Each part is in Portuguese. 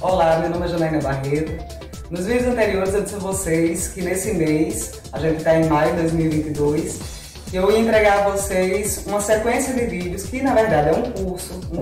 Olá, meu nome é Janaína Barreto. Nos vídeos anteriores eu disse a vocês que nesse mês, a gente está em maio de 2022, eu ia entregar a vocês uma sequência de vídeos que na verdade é um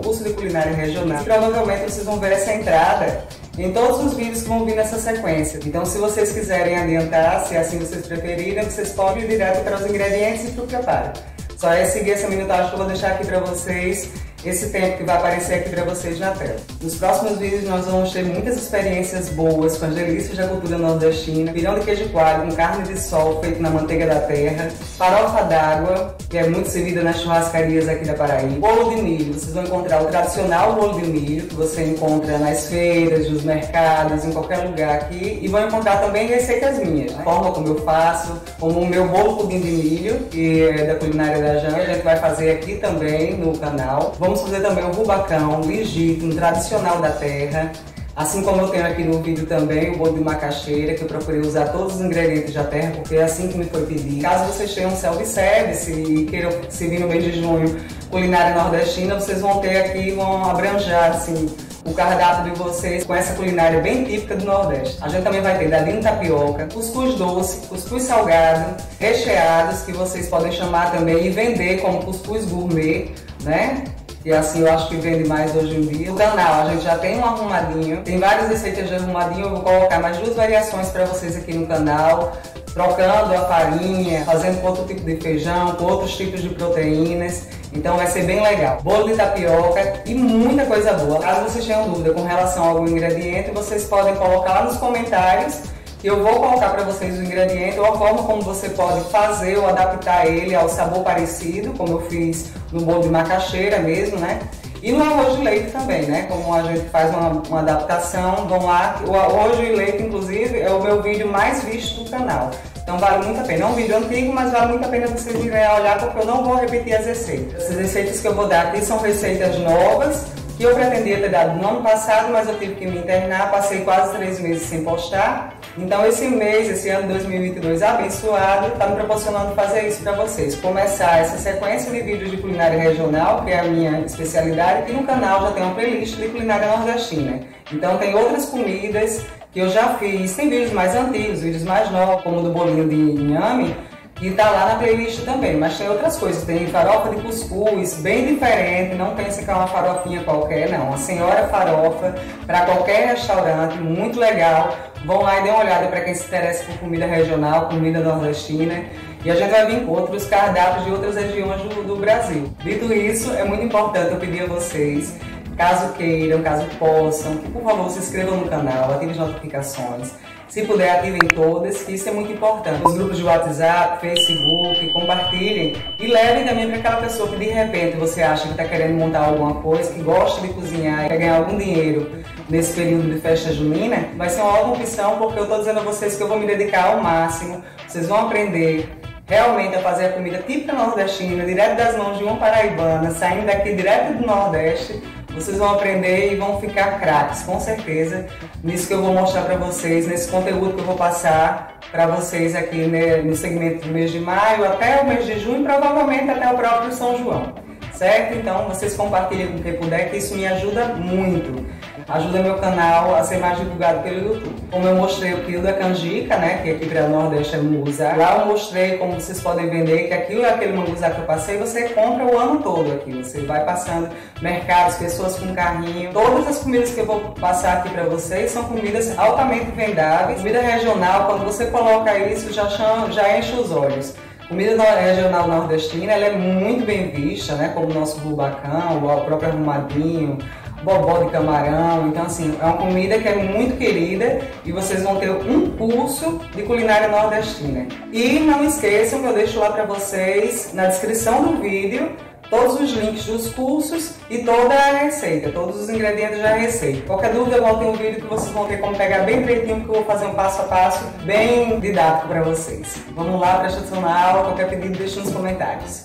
curso de culinária regional. E provavelmente vocês vão ver essa entrada em todos os vídeos que vão vir nessa sequência. Então se vocês quiserem adiantar, se assim vocês preferirem, vocês podem ir direto para os ingredientes e para o preparo. Só é seguir essa minutagem que eu vou deixar aqui para vocês, esse tempo que vai aparecer aqui para vocês na tela. Nos próximos vídeos nós vamos ter muitas experiências boas com as delícias da cultura nordestina, pirão de queijo coalho com carne de sol feito na manteiga da terra, farofa d'água, que é muito servida nas churrascarias aqui da Paraíba, bolo de milho, vocês vão encontrar o tradicional bolo de milho, que você encontra nas feiras, nos mercados, em qualquer lugar aqui, e vão encontrar também receitas minhas, a forma como eu faço, como o meu bolo pudim de milho, que é da culinária da Jana, a gente vai fazer aqui também no canal. Vamos fazer também o rubacão, legítimo, tradicional da terra, assim como eu tenho aqui no vídeo também o bolo de macaxeira, que eu procurei usar todos os ingredientes da terra, porque é assim que me foi pedido. Caso vocês tenham um self-service e queiram servir no mês de junho culinária nordestina, vocês vão ter aqui, vão abranjar assim o cardápio de vocês com essa culinária bem típica do Nordeste. A gente também vai ter dadinho de tapioca, cuscuz doce, cuscuz salgado, recheados, que vocês podem chamar também e vender como cuscuz gourmet, né? E assim eu acho que vende mais hoje em dia. No canal a gente já tem um arrumadinho, tem várias receitas de arrumadinho, eu vou colocar mais duas variações para vocês aqui no canal, trocando a farinha, fazendo com outro tipo de feijão, com outros tipos de proteínas, então vai ser bem legal. Bolo de tapioca e muita coisa boa. Caso vocês tenham dúvida com relação a algum ingrediente, vocês podem colocar lá nos comentários, que eu vou colocar para vocês o ingrediente ou a forma como você pode fazer ou adaptar ele ao sabor parecido, como eu fiz no bolo de macaxeira mesmo, né? E no arroz de leite também, né? Como a gente faz uma adaptação, vão lá. O arroz de leite, inclusive, é o meu vídeo mais visto do canal. Então vale muito a pena, é um vídeo antigo, mas vale muito a pena vocês irem olhar, porque eu não vou repetir as receitas. Essas receitas que eu vou dar aqui são receitas novas, que eu pretendia ter dado no ano passado, mas eu tive que me internar, passei quase 3 meses sem postar. Então esse mês, esse ano 2022 abençoado, está me proporcionando fazer isso para vocês. Começar essa sequência de vídeos de culinária regional, que é a minha especialidade, e no canal já tem uma playlist de culinária nordestina. Então tem outras comidas que eu já fiz, tem vídeos mais antigos, vídeos mais novos, como o do bolinho de inhame, e tá lá na playlist também, mas tem outras coisas, tem farofa de cuscuz, bem diferente, não pensa que é uma farofinha qualquer, não, uma senhora farofa, para qualquer restaurante, muito legal, vão lá e dêem uma olhada para quem se interessa por comida regional, comida nordestina, e a gente vai vir com outros cardápios de outras regiões do Brasil. Dito isso, é muito importante eu pedir a vocês, caso queiram, caso possam, que por favor se inscrevam no canal, ativem as notificações, se puder, ativem todas, que isso é muito importante. Os grupos de WhatsApp, Facebook, compartilhem e levem também para aquela pessoa que de repente você acha que está querendo montar alguma coisa, que gosta de cozinhar e quer ganhar algum dinheiro nesse período de festa junina. Vai ser uma ótima opção, porque eu estou dizendo a vocês que eu vou me dedicar ao máximo, vocês vão aprender realmente a fazer a comida típica nordestina, direto das mãos de uma paraibana, saindo daqui direto do Nordeste. Vocês vão aprender e vão ficar craques, com certeza, nisso que eu vou mostrar para vocês, nesse conteúdo que eu vou passar para vocês aqui, né, no segmento do mês de maio até o mês de junho, provavelmente até o próprio São João, certo? Então vocês compartilhem com quem puder, que isso me ajuda muito, ajuda meu canal a ser mais divulgado pelo YouTube. Como eu mostrei o quilo da canjica, né, que aqui para o Nordeste é munguzá, lá eu mostrei como vocês podem vender, que aquilo é aquele munguzá que eu passei, você compra o ano todo aqui, você vai passando mercados, pessoas com carrinho. Todas as comidas que eu vou passar aqui para vocês são comidas altamente vendáveis, comida regional, quando você coloca isso já enche os olhos. Comida regional nordestina, ela é muito bem vista, né, como o nosso rubacão, o próprio arrumadinho, bobó de camarão, então assim, é uma comida que é muito querida e vocês vão ter um curso de culinária nordestina. E não esqueçam que eu deixo lá para vocês, na descrição do vídeo, todos os links dos cursos e toda a receita, todos os ingredientes da receita. Qualquer dúvida, voltem um vídeo que vocês vão ter como pegar bem direitinho, que eu vou fazer um passo a passo bem didático para vocês. Vamos lá, presta atenção na aula, qualquer pedido deixa nos comentários.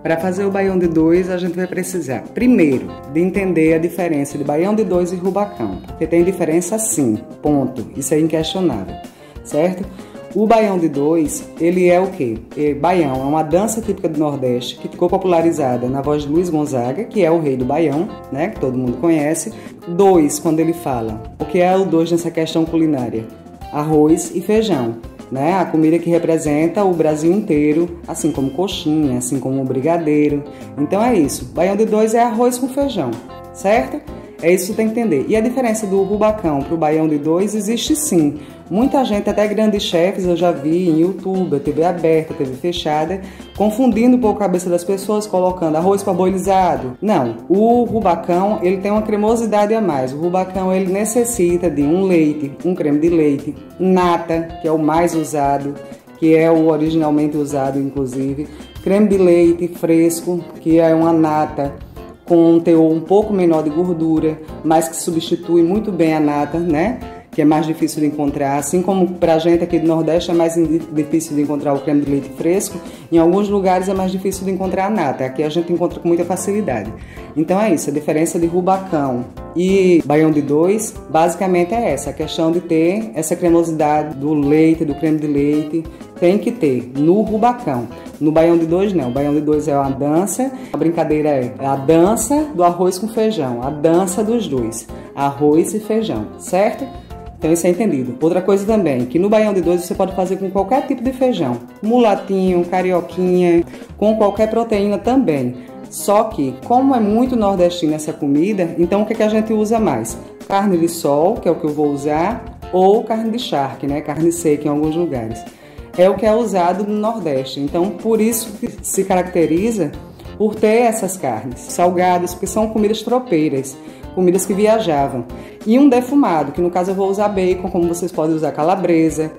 Para fazer o baião de dois, a gente vai precisar, primeiro, de entender a diferença de baião de dois e rubacão, porque tem diferença sim, ponto, isso é inquestionável, certo? O baião de dois, ele é o quê? Baião é uma dança típica do Nordeste que ficou popularizada na voz de Luiz Gonzaga, que é o rei do baião, né, que todo mundo conhece. Dois, quando ele fala, o que é o dois nessa questão culinária? Arroz e feijão, né? A comida que representa o Brasil inteiro, assim como coxinha, assim como o brigadeiro. Então é isso, baião de dois é arroz com feijão, certo? É isso que tem que entender. E a diferença do rubacão para o baião de dois existe sim. Muita gente, até grandes chefes, eu já vi em YouTube, TV aberta, TV fechada, confundindo um pouco a cabeça das pessoas, colocando arroz parbolizado. Não, o rubacão, ele tem uma cremosidade a mais. O rubacão, ele necessita de um leite, um creme de leite, nata, que é o mais usado, que é o originalmente usado, inclusive, creme de leite fresco, que é uma nata com um teor um pouco menor de gordura, mas que substitui muito bem a nata, né? Que é mais difícil de encontrar. Assim como pra gente aqui do Nordeste é mais difícil de encontrar o creme de leite fresco, em alguns lugares é mais difícil de encontrar a nata. Aqui a gente encontra com muita facilidade. Então é isso, a diferença de rubacão e baião de dois basicamente é essa, a questão de ter essa cremosidade do leite, do creme de leite, tem que ter no rubacão. No baião de dois não, o baião de dois é uma dança, a brincadeira é a dança do arroz com feijão, a dança dos dois, arroz e feijão, certo? Então isso é entendido. Outra coisa também, que no baião de dois você pode fazer com qualquer tipo de feijão, mulatinho, carioquinha, com qualquer proteína também. Só que, como é muito nordestina essa comida, então o que a gente usa mais? Carne de sol, que é o que eu vou usar, ou carne de charque, né? Carne seca em alguns lugares. É o que é usado no Nordeste, então por isso que se caracteriza por ter essas carnes salgadas, porque são comidas tropeiras, comidas que viajavam. E um defumado, que no caso eu vou usar bacon, como vocês podem usar calabresa,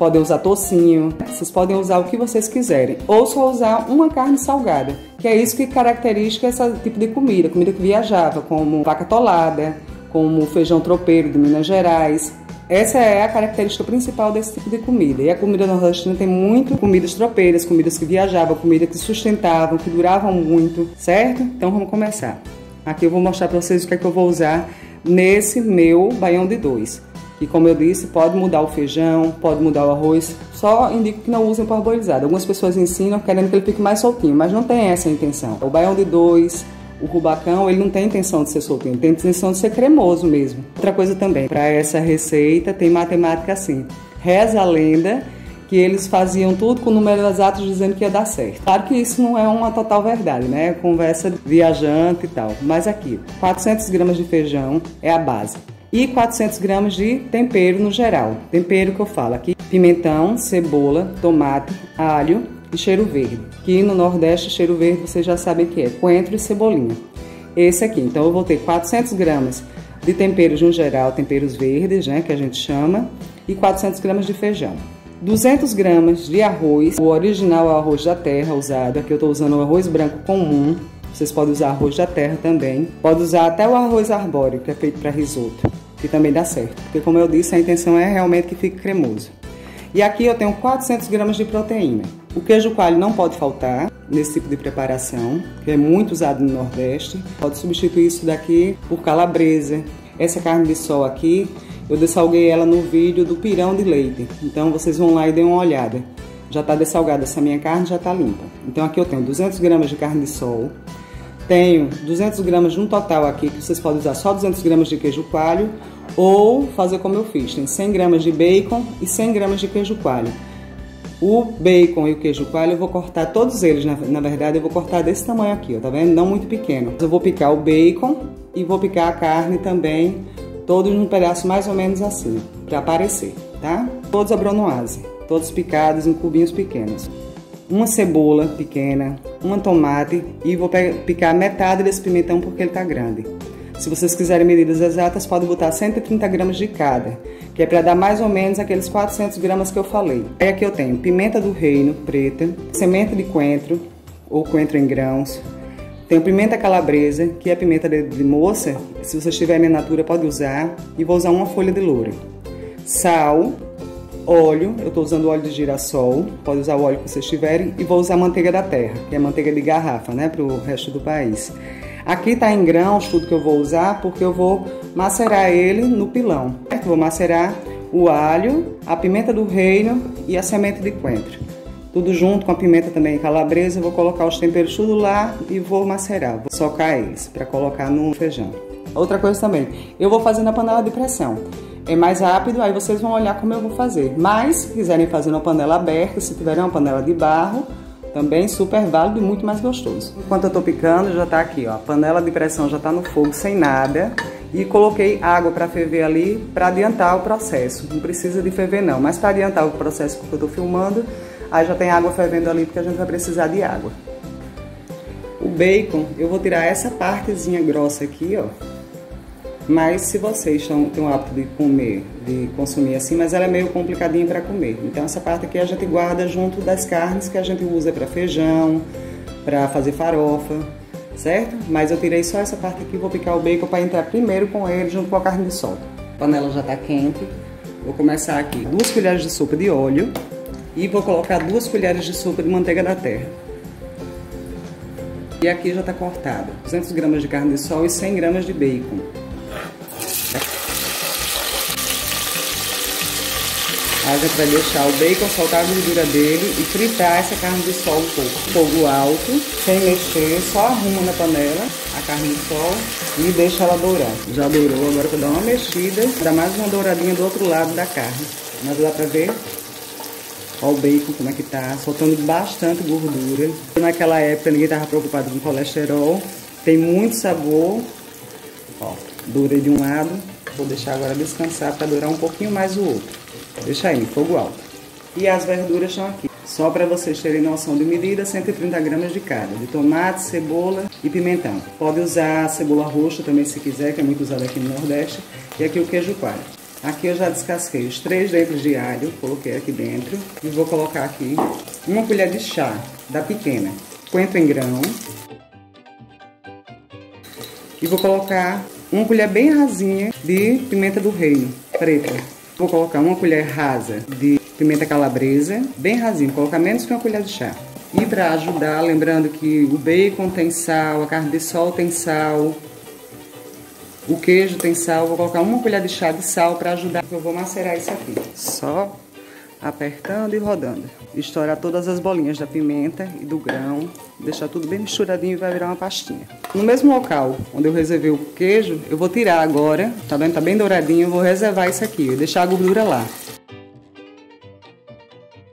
podem usar tocinho, vocês podem usar o que vocês quiserem, ou só usar uma carne salgada, que é isso que caracteriza esse tipo de comida, comida que viajava, como vaca atolada, como feijão tropeiro de Minas Gerais. Essa é a característica principal desse tipo de comida. E a comida nordestina tem muito comidas tropeiras, comidas que viajavam, comidas que sustentavam, que duravam muito, certo? Então vamos começar. Aqui eu vou mostrar para vocês o que é que eu vou usar nesse meu baião de dois. E como eu disse, pode mudar o feijão, pode mudar o arroz. Só indico que não usem parbolizado. Algumas pessoas ensinam querendo que ele fique mais soltinho, mas não tem essa intenção. O baião de dois, o rubacão, ele não tem intenção de ser soltinho, tem intenção de ser cremoso mesmo. Outra coisa também, para essa receita tem matemática assim. Reza a lenda que eles faziam tudo com números exatos dizendo que ia dar certo. Claro que isso não é uma total verdade, né? Conversa viajante e tal. Mas aqui, 400 gramas de feijão é a base. E 400 gramas de tempero no geral. Tempero que eu falo aqui, pimentão, cebola, tomate, alho e cheiro verde, que no Nordeste cheiro verde vocês já sabem que é coentro e cebolinha. Esse aqui, então eu vou ter 400 gramas de temperos no geral, temperos verdes, né, que a gente chama, e 400 gramas de feijão. 200 gramas de arroz, o original é o arroz da terra usado, aqui eu estou usando o arroz branco comum, vocês podem usar arroz da terra também, pode usar até o arroz arbóreo, que é feito para risoto, que também dá certo, porque como eu disse, a intenção é realmente que fique cremoso. E aqui eu tenho 400 gramas de proteína. O queijo coalho não pode faltar nesse tipo de preparação, que é muito usado no Nordeste. Pode substituir isso daqui por calabresa. Essa carne de sol aqui, eu dessalguei ela no vídeo do pirão de leite. Então vocês vão lá e dêem uma olhada. Já está dessalgada essa minha carne, já está limpa. Então aqui eu tenho 200 gramas de carne de sol. Tenho 200 gramas de um total aqui, que vocês podem usar só 200 gramas de queijo coalho, ou fazer como eu fiz, tem 100 gramas de bacon e 100 gramas de queijo coalho. O bacon e o queijo coalho eu vou cortar todos eles, na verdade eu vou cortar desse tamanho aqui, ó, tá vendo? Não muito pequeno. Eu vou picar o bacon e vou picar a carne também, todos num pedaço mais ou menos assim, pra aparecer, tá? Todos a bronoise, todos picados em cubinhos pequenos. Uma cebola pequena, uma tomate e vou picar metade desse pimentão porque ele tá grande. Se vocês quiserem medidas exatas, podem botar 130 gramas de cada, que é para dar mais ou menos aqueles 400 gramas que eu falei. Aí aqui eu tenho pimenta do reino, preta, semente de coentro, ou coentro em grãos. Tenho pimenta calabresa, que é pimenta de moça, se vocês tiverem na natura pode usar. E vou usar uma folha de louro. Sal, óleo, eu estou usando óleo de girassol, pode usar o óleo que vocês tiverem. E vou usar manteiga da terra, que é manteiga de garrafa, né, para o resto do país. Aqui tá em grãos tudo que eu vou usar, porque eu vou macerar ele no pilão. Eu vou macerar o alho, a pimenta do reino e a semente de coentro. Tudo junto com a pimenta também calabresa, eu vou colocar os temperos tudo lá e vou macerar, vou socar eles para colocar no feijão. Outra coisa também, eu vou fazer na panela de pressão. É mais rápido, aí vocês vão olhar como eu vou fazer. Mas, se quiserem fazer na panela aberta, se tiverem uma panela de barro, também super válido e muito mais gostoso. Enquanto eu tô picando, já tá aqui, ó. A panela de pressão já tá no fogo sem nada. E coloquei água para ferver ali, para adiantar o processo. Não precisa de ferver não, mas para adiantar o processo que eu tô filmando, aí já tem água fervendo ali, porque a gente vai precisar de água. O bacon, eu vou tirar essa partezinha grossa aqui, ó. Mas se vocês têm o hábito de comer, de consumir assim, mas ela é meio complicadinha para comer. Então essa parte aqui a gente guarda junto das carnes que a gente usa para feijão, para fazer farofa, certo? Mas eu tirei só essa parte aqui, vou picar o bacon para entrar primeiro com ele junto com a carne de sol. A panela já está quente, vou começar aqui 2 colheres de sopa de óleo e vou colocar 2 colheres de sopa de manteiga da terra. E aqui já está cortado 200 gramas de carne de sol e 100 gramas de bacon. A gente vai deixar o bacon soltar a gordura dele e fritar essa carne de sol um pouco. Fogo alto, sem mexer, só arruma na panela a carne de sol e deixa ela dourar. Já dourou, agora eu vou dar uma mexida, dá mais uma douradinha do outro lado da carne. Mas dá pra ver? Olha o bacon como é que tá, soltando bastante gordura. Naquela época ninguém tava preocupado com colesterol, tem muito sabor. Ó, dourei de um lado, vou deixar agora descansar pra dourar um pouquinho mais o outro. Deixa aí, fogo alto. E as verduras estão aqui. Só para vocês terem noção de medida, 130 gramas de cada. De tomate, cebola e pimentão. Pode usar cebola roxa também se quiser, que é muito usada aqui no Nordeste. E aqui o queijo coalho. Aqui eu já descasquei os 3 dentes de alho, coloquei aqui dentro. E vou colocar aqui 1 colher de chá, da pequena. Coentro em grão. E vou colocar 1 colher bem rasinha de pimenta do reino, preta. Vou colocar 1 colher rasa de pimenta calabresa, bem rasinho, colocar menos que 1 colher de chá. E para ajudar, lembrando que o bacon tem sal, a carne de sol tem sal, o queijo tem sal, vou colocar 1 colher de chá de sal para ajudar. Eu vou macerar isso aqui, só apertando e rodando. Estourar todas as bolinhas da pimenta e do grão, deixar tudo bem misturadinho e vai virar uma pastinha. No mesmo local onde eu reservei o queijo, eu vou tirar agora, tá vendo? Tá bem douradinho, eu vou reservar isso aqui e deixar a gordura lá.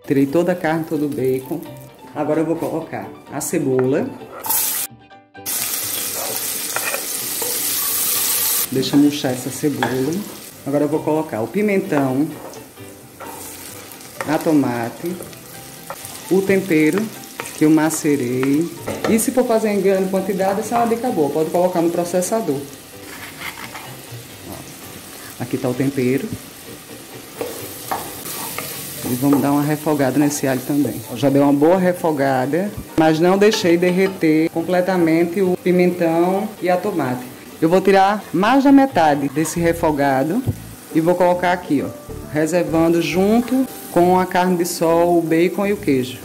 Tirei toda a carne, todo o bacon. Agora eu vou colocar a cebola. Deixa murchar essa cebola. Agora eu vou colocar o pimentão, a tomate, o tempero que eu macerei. E se for fazer em grande quantidade, essa é uma dica boa, pode colocar no processador. Ó, aqui tá o tempero. E vamos dar uma refogada nesse alho também. Já deu uma boa refogada, mas não deixei derreter completamente o pimentão e a tomate. Eu vou tirar mais da metade desse refogado e vou colocar aqui, ó, reservando junto com a carne de sol, o bacon e o queijo.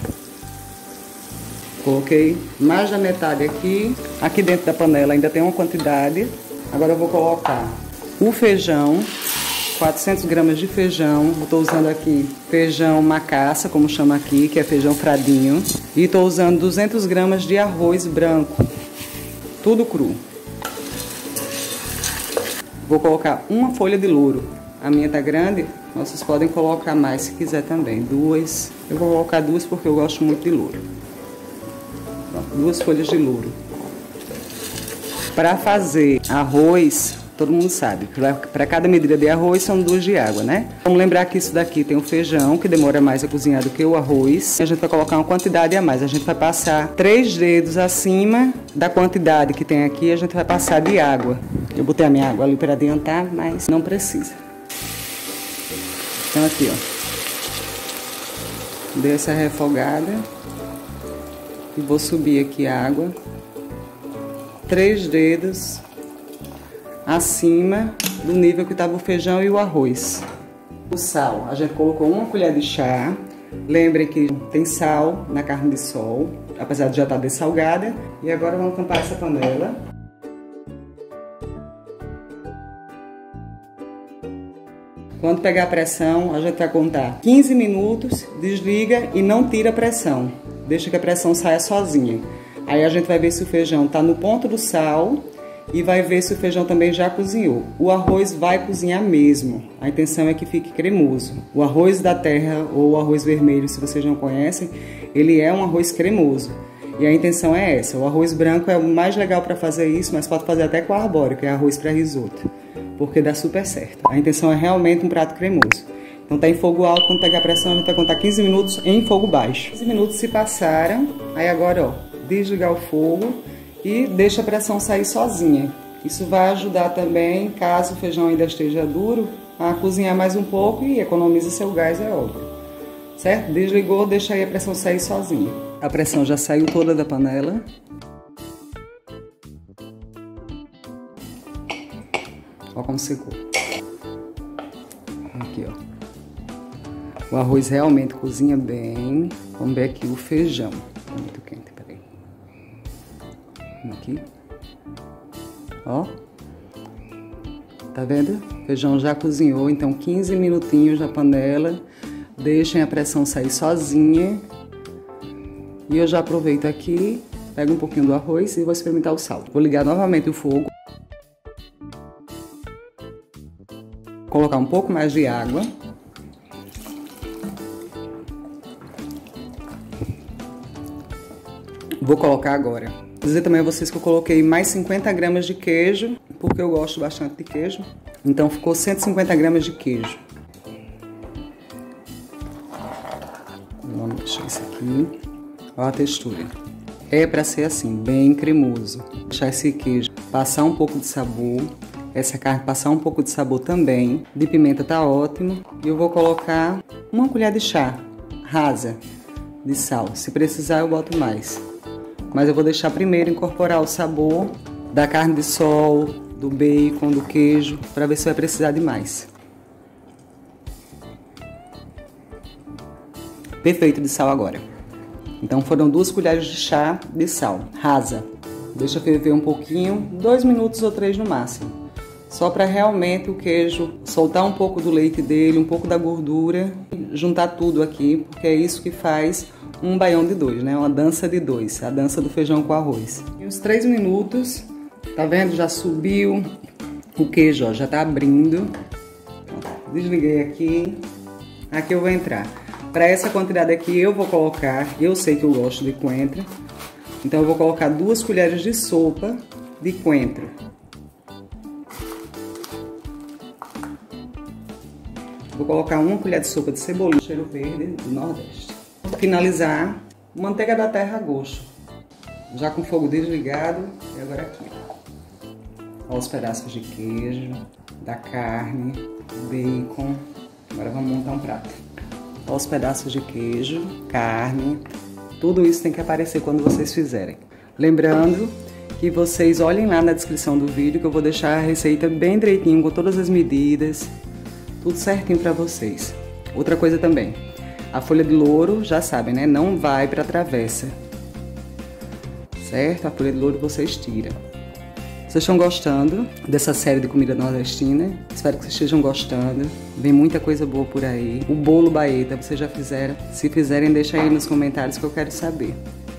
Coloquei mais da metade aqui. Aqui dentro da panela ainda tem uma quantidade. Agora eu vou colocar o feijão, 400 gramas de feijão. Eu tô usando aqui feijão macaça, como chama aqui, que é feijão fradinho. E tô usando 200 gramas de arroz branco, tudo cru. Vou colocar 1 folha de louro. A minha tá grande, mas vocês podem colocar mais se quiser também. 2. Eu vou colocar 2 porque eu gosto muito de louro. 2 folhas de louro. Para fazer arroz, todo mundo sabe, para cada medida de arroz são 2 de água, né? Vamos lembrar que isso daqui tem o feijão, que demora mais a cozinhar do que o arroz. A gente vai colocar uma quantidade a mais. A gente vai passar 3 dedos acima da quantidade que tem aqui. A gente vai passar de água. Eu botei a minha água ali para adiantar, mas não precisa. Então aqui, ó, dei essa refogada e vou subir aqui a água 3 dedos acima do nível que estava o feijão e o arroz. O sal, a gente colocou 1 colher de chá, lembrem que tem sal na carne de sol, apesar de já estar dessalgada. E agora vamos tampar essa panela. Quando pegar a pressão, a gente vai contar 15 minutos, desliga e não tira a pressão. Deixa que a pressão saia sozinha. Aí a gente vai ver se o feijão tá no ponto do sal e vai ver se o feijão também já cozinhou. O arroz vai cozinhar mesmo. A intenção é que fique cremoso. O arroz da terra ou o arroz vermelho, se vocês não conhecem, ele é um arroz cremoso. E a intenção é essa. O arroz branco é o mais legal para fazer isso, mas pode fazer até com arbóreo, que é arroz para risoto, porque dá super certo. A intenção é realmente um prato cremoso. Então tá em fogo alto, quando pegar a pressão a gente vai contar 15 minutos em fogo baixo. 15 minutos se passaram, aí agora ó, desligar o fogo e deixa a pressão sair sozinha. Isso vai ajudar também, caso o feijão ainda esteja duro, a cozinhar mais um pouco e economiza seu gás, é óbvio. Certo? Desligou, deixa aí a pressão sair sozinha. A pressão já saiu toda da panela. Olha como secou. Aqui, ó. O arroz realmente cozinha bem. Vamos ver aqui o feijão. Tá muito quente, peraí. Aqui. Ó. Tá vendo? O feijão já cozinhou, então 15 minutinhos na panela. Deixem a pressão sair sozinha. E eu já aproveito aqui, pego um pouquinho do arroz e vou experimentar o sal. Vou ligar novamente o fogo. Colocar um pouco mais de água. Vou colocar agora. Vou dizer também a vocês que eu coloquei mais 50 gramas de queijo, porque eu gosto bastante de queijo. Então ficou 150 gramas de queijo. Vamos deixar isso aqui. Olha a textura. É pra ser assim, bem cremoso. Deixar esse queijo passar um pouco de sabor. Essa carne passar um pouco de sabor também. De pimenta tá ótimo. E eu vou colocar uma colher de chá rasa de sal. Se precisar eu boto mais. Mas eu vou deixar primeiro incorporar o sabor da carne de sol, do bacon, do queijo, para ver se vai precisar de mais. Perfeito de sal agora. Então foram 2 colheres de chá de sal rasa. Deixa ferver um pouquinho, 2 minutos ou 3 no máximo. Só para realmente o queijo soltar um pouco do leite dele, um pouco da gordura, juntar tudo aqui, porque é isso que faz um baião de dois, né? Uma dança de dois, a dança do feijão com arroz. E uns 3 minutos, tá vendo? Já subiu o queijo, ó, já tá abrindo. Desliguei aqui, aqui eu vou entrar. Para essa quantidade aqui eu vou colocar, eu sei que eu gosto de coentro, então eu vou colocar 2 colheres de sopa de coentro. Vou colocar 1 colher de sopa de cebolinha, cheiro verde do Nordeste. Vou finalizar, manteiga da terra a gosto. Já com o fogo desligado, e agora aqui. Olha os pedaços de queijo, da carne, bacon. Agora vamos montar um prato. Olha os pedaços de queijo, carne. Tudo isso tem que aparecer quando vocês fizerem. Lembrando que vocês olhem lá na descrição do vídeo, que eu vou deixar a receita bem direitinho, com todas as medidas. Tudo certinho para vocês. Outra coisa também, a folha de louro, já sabem, né? Não vai para travessa, certo? A folha de louro vocês tiram. Vocês estão gostando dessa série de comida nordestina? Espero que vocês estejam gostando. Vem muita coisa boa por aí. O bolo baeta, vocês já fizeram? Se fizerem, deixa aí nos comentários que eu quero saber.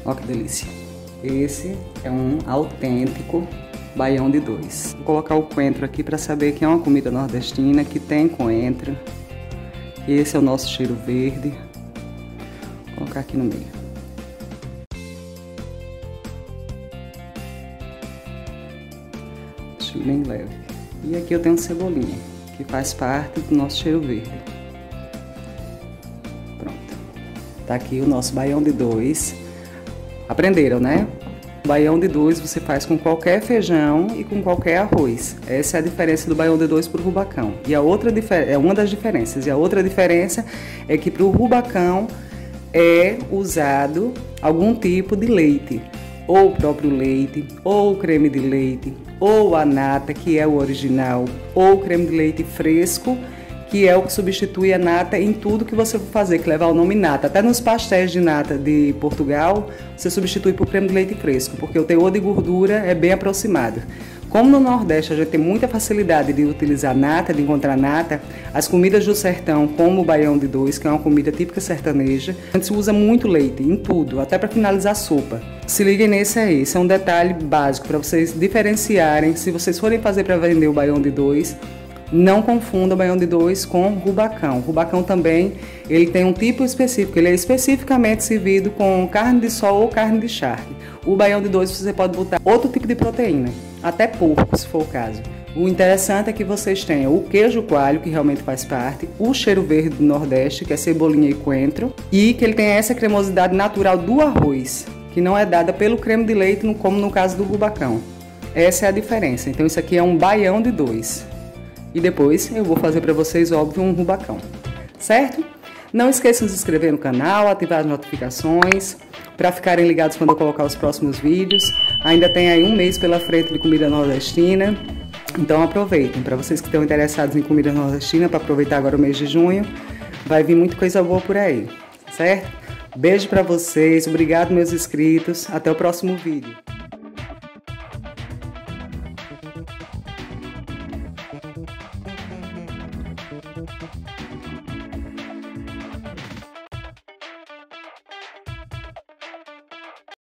Ó que delícia. Esse é um autêntico baião de dois. Vou colocar o coentro aqui para saber que é uma comida nordestina, que tem coentro. E esse é o nosso cheiro verde. Vou colocar aqui no meio. Cheiro bem leve. E aqui eu tenho cebolinha, que faz parte do nosso cheiro verde. Pronto. Tá aqui o nosso baião de dois. Aprenderam, né? Baião de dois você faz com qualquer feijão e com qualquer arroz. Essa é a diferença do baião de dois pro rubacão. E a outra é uma das diferenças. E a outra diferença é que pro rubacão é usado algum tipo de leite, ou o próprio leite, ou o creme de leite, ou a nata, que é o original, ou o creme de leite fresco, que é o que substitui a nata em tudo que você for fazer, que leva o nome nata. Até nos pastéis de nata de Portugal, você substitui por creme de leite fresco, porque o teor de gordura é bem aproximado. Como no Nordeste a gente tem muita facilidade de utilizar nata, de encontrar nata, as comidas do sertão, como o baião de dois, que é uma comida típica sertaneja, a gente usa muito leite em tudo, até para finalizar a sopa. Se liguem nesse aí, esse é um detalhe básico para vocês diferenciarem. Se vocês forem fazer para vender o baião de dois, não confunda o baião de dois com rubacão. O rubacão também, ele tem um tipo específico, ele é especificamente servido com carne de sol ou carne de charque. O baião de dois você pode botar outro tipo de proteína, até porco, se for o caso. O interessante é que vocês tenham o queijo coalho, que realmente faz parte, o cheiro verde do Nordeste, que é cebolinha e coentro, e que ele tem essa cremosidade natural do arroz, que não é dada pelo creme de leite, como no caso do rubacão. Essa é a diferença. Então isso aqui é um baião de dois. E depois eu vou fazer para vocês, óbvio, um rubacão, certo? Não esqueçam de se inscrever no canal, ativar as notificações, para ficarem ligados quando eu colocar os próximos vídeos. Ainda tem aí um mês pela frente de comida nordestina, então aproveitem. Para vocês que estão interessados em comida nordestina, para aproveitar agora o mês de junho, vai vir muita coisa boa por aí, certo? Beijo para vocês, obrigado meus inscritos, até o próximo vídeo.